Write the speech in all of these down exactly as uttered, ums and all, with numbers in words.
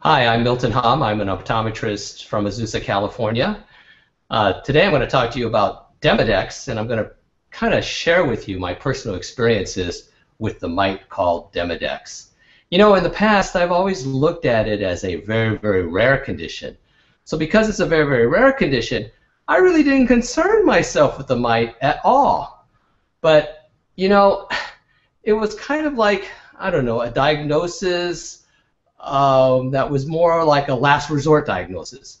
Hi, I'm Milton Hom. I'm an optometrist from Azusa, California. Uh, today I'm going to talk to you about Demodex, and I'm going to kind of share with you my personal experiences with the mite called Demodex. You know, in the past I've always looked at it as a very, very rare condition. So because it's a very, very rare condition, I really didn't concern myself with the mite at all. But, you know, it was kind of like, I don't know, a diagnosis Um, that was more like a last resort diagnosis.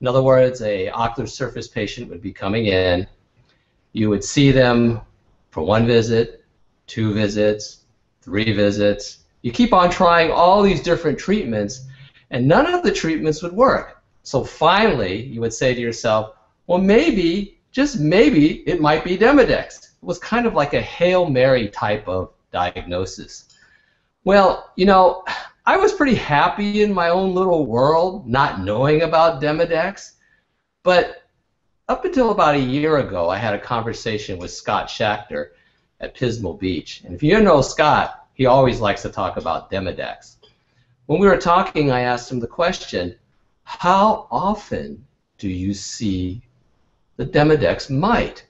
In other words, a ocular surface patient would be coming in. You would see them for one visit, two visits, three visits. You keep on trying all these different treatments, and none of the treatments would work. So finally, you would say to yourself, well, maybe, just maybe, it might be Demodex. It was kind of like a Hail Mary type of diagnosis. Well, you know, I was pretty happy in my own little world not knowing about Demodex, but up until about a year ago I had a conversation with Scott Schachter at Pismo Beach. And if you know Scott, he always likes to talk about Demodex. When we were talking, I asked him the question, how often do you see the Demodex mite?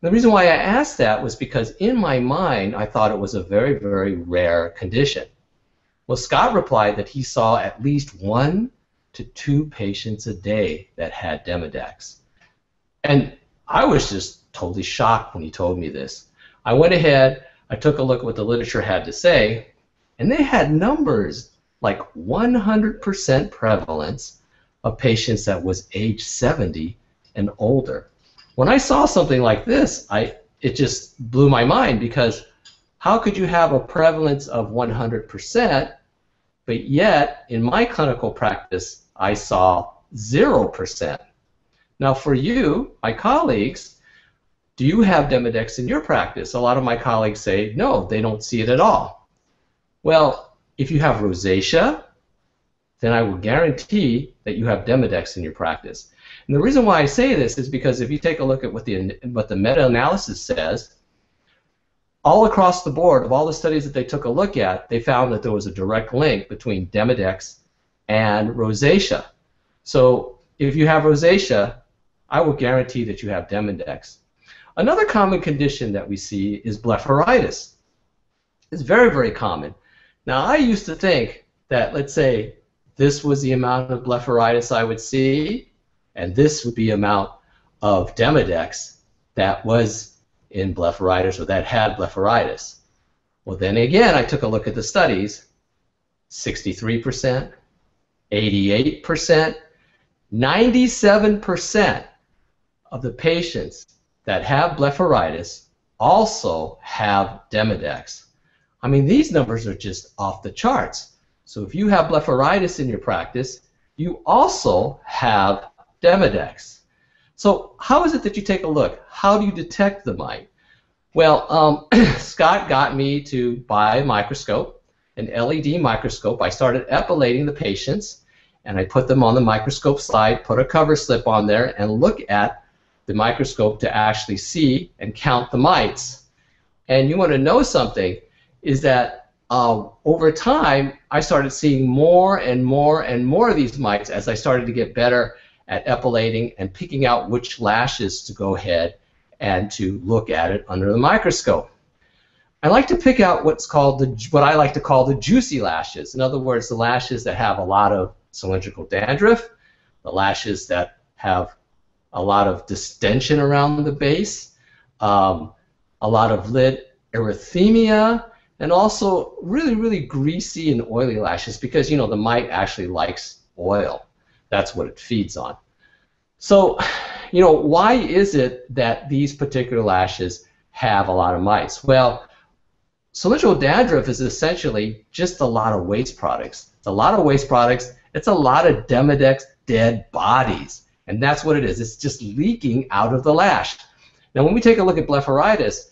And the reason why I asked that was because in my mind I thought it was a very, very rare condition. Well, Scott replied that he saw at least one to two patients a day that had Demodex. And I was just totally shocked when he told me this. I went ahead, I took a look at what the literature had to say, and they had numbers like one hundred percent prevalence of patients that was age seventy and older. When I saw something like this, I, it just blew my mind, because how could you have a prevalence of one hundred percent, but yet in my clinical practice I saw zero percent. Now for you, my colleagues, do you have Demodex in your practice? A lot of my colleagues say no, they don't see it at all. Well, if you have rosacea, then I will guarantee that you have Demodex in your practice. And the reason why I say this is because if you take a look at what the, what the meta-analysis says, all across the board, of all the studies that they took a look at, they found that there was a direct link between Demodex and rosacea. So if you have rosacea, I will guarantee that you have Demodex. Another common condition that we see is blepharitis. It's very, very common. Now, I used to think that, let's say, this was the amount of blepharitis I would see, and this would be the amount of Demodex that was in blepharitis, or that had blepharitis. Well, then again, I took a look at the studies, sixty-three percent, eighty-eight percent, ninety-seven percent of the patients that have blepharitis also have Demodex. I mean, these numbers are just off the charts. So if you have blepharitis in your practice, you also have Demodex. So how is it that you take a look? How do you detect the mite? Well, um, Scott got me to buy a microscope, an L E D microscope. I started epilating the patients, and I put them on the microscope slide, put a cover slip on there, and look at the microscope to actually see and count the mites. And you want to know something, is that uh, over time, I started seeing more and more and more of these mites as I started to get better at epilating and picking out which lashes to go ahead and to look at it under the microscope. I like to pick out what's called the, what I like to call the juicy lashes. In other words, the lashes that have a lot of cylindrical dandruff, the lashes that have a lot of distension around the base, um, a lot of lid erythemia, and also really, really greasy and oily lashes, because, you know, the mite actually likes oil. That's what it feeds on. So, you know, why is it that these particular lashes have a lot of mites? Well, cylindrical dandruff is essentially just a lot of waste products. It's a lot of waste products. It's a lot of Demodex dead bodies. And that's what it is. It's just leaking out of the lash. Now, when we take a look at blepharitis,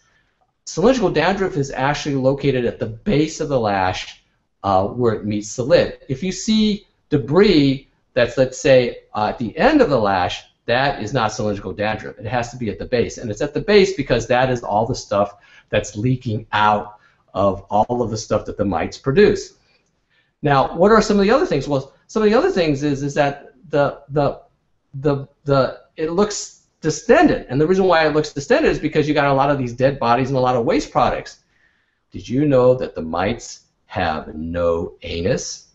cylindrical dandruff is actually located at the base of the lash uh, where it meets the lid. If you see debris that's, let's say, uh, at the end of the lash, that is not cylindrical dandruff. It has to be at the base. And it's at the base because that is all the stuff that's leaking out of all of the stuff that the mites produce. Now, what are some of the other things? Well, some of the other things is is that the the the the it looks distended, and the reason why it looks distended is because you got a lot of these dead bodies and a lot of waste products. Did you know that the mites have no anus?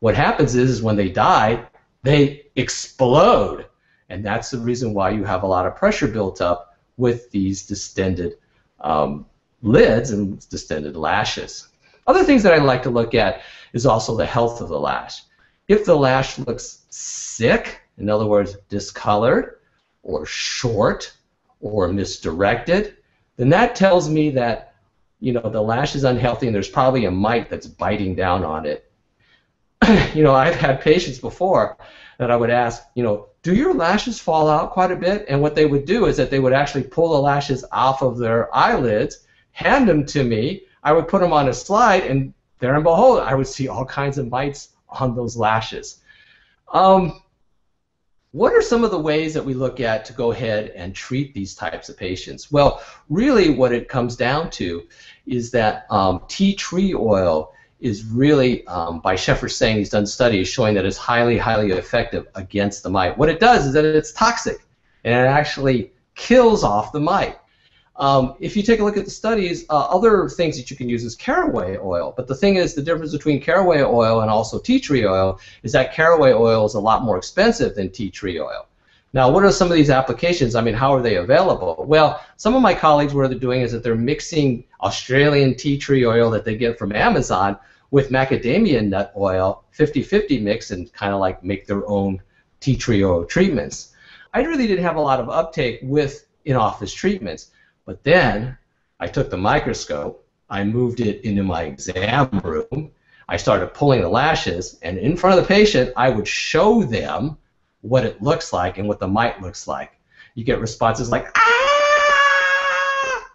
What happens is, is when they die, they explode, and that's the reason why you have a lot of pressure built up with these distended um, lids and distended lashes. Other things that I like to look at is also the health of the lash. If the lash looks sick, in other words, discolored, or short, or misdirected, then that tells me that, you know, the lash is unhealthy and there's probably a mite that's biting down on it. You know, I've had patients before that I would ask, you know, do your lashes fall out quite a bit? And what they would do is that they would actually pull the lashes off of their eyelids, hand them to me, I would put them on a slide, and there and behold, I would see all kinds of mites on those lashes. Um, what are some of the ways that we look at to go ahead and treat these types of patients? Well, really what it comes down to is that um, tea tree oil is really, um, by Schachter saying, he's done studies showing that it's highly, highly effective against the mite. What it does is that it's toxic, and it actually kills off the mite. Um, if you take a look at the studies, uh, other things that you can use is caraway oil. But the thing is, the difference between caraway oil and also tea tree oil is that caraway oil is a lot more expensive than tea tree oil. Now, what are some of these applications? I mean, how are they available? Well, some of my colleagues, what they're doing is that they're mixing Australian tea tree oil that they get from Amazon with macadamia nut oil, fifty fifty mix, and kind of like make their own tea tree oil treatments. I really didn't have a lot of uptake with in-office treatments. But then I took the microscope, I moved it into my exam room, I started pulling the lashes, and in front of the patient I would show them what it looks like and what the mite looks like. You get responses like, ah!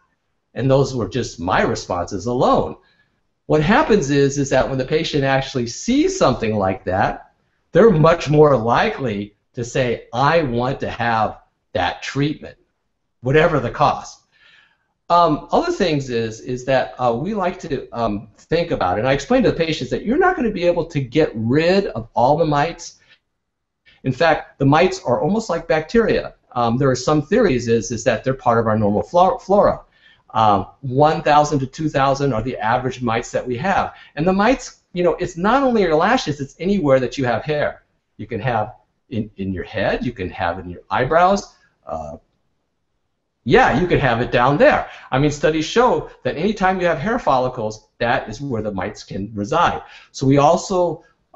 And those were just my responses alone. What happens is, is that when the patient actually sees something like that, they're much more likely to say, I want to have that treatment, whatever the cost. Um, other things is is that uh, we like to um, think about, and I explain to the patients that you're not going to be able to get rid of all the mites. In fact, the mites are almost like bacteria. Um, there are some theories is is that they're part of our normal flora. Um, one thousand to two thousand are the average mites that we have, and the mites, you know, it's not only your lashes; it's anywhere that you have hair. You can have in in your head, you can have in your eyebrows. Uh, Yeah, you could have it down there. I mean, studies show that anytime you have hair follicles, that is where the mites can reside. So we also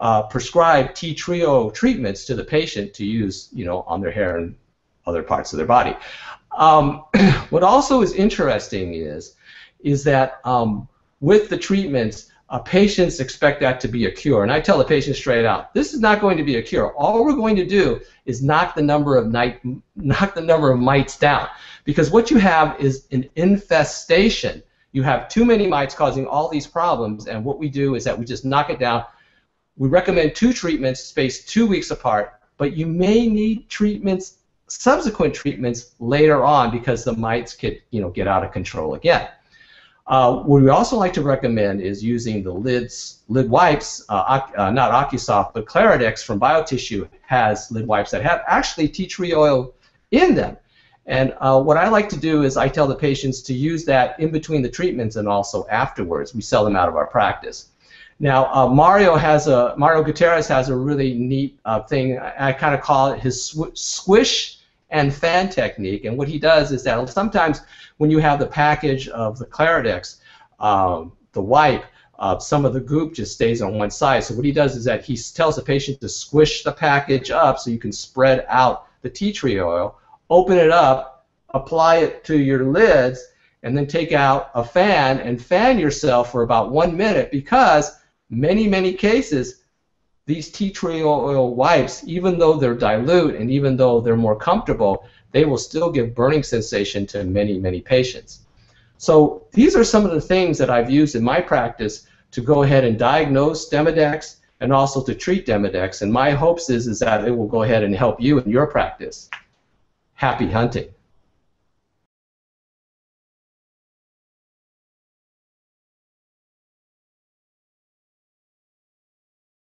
uh, prescribe tea tree oil treatments to the patient to use, you know, on their hair and other parts of their body. Um, what also is interesting is, is that um, with the treatments, uh, patients expect that to be a cure. And I tell the patient straight out, this is not going to be a cure. All we're going to do is knock the number of night, knock the number of mites down. Because what you have is an infestation. You have too many mites causing all these problems, and what we do is that we just knock it down. We recommend two treatments spaced two weeks apart, but you may need treatments, subsequent treatments later on, because the mites could, you know, get out of control again. Uh, what we also like to recommend is using the lids, lid wipes, uh, uh, not Acusoft, but Cliradex from BioTissue has lid wipes that have actually tea tree oil in them. And uh, what I like to do is I tell the patients to use that in between the treatments and also afterwards. We sell them out of our practice. Now, uh, Mario has a Mario Gutierrez has a really neat uh, thing. I, I kind of call it his sw squish and fan technique. And what he does is that sometimes when you have the package of the Claridex, um, the wipe, uh, some of the goop just stays on one side. So what he does is that he tells the patient to squish the package up so you can spread out the tea tree oil. Open it up, apply it to your lids, and then take out a fan and fan yourself for about one minute because many, many cases these tea tree oil wipes, even though they're dilute and even though they're more comfortable, they will still give burning sensation to many, many patients. So these are some of the things that I've used in my practice to go ahead and diagnose Demodex and also to treat Demodex, and my hopes is, is that it will go ahead and help you in your practice. Happy hunting.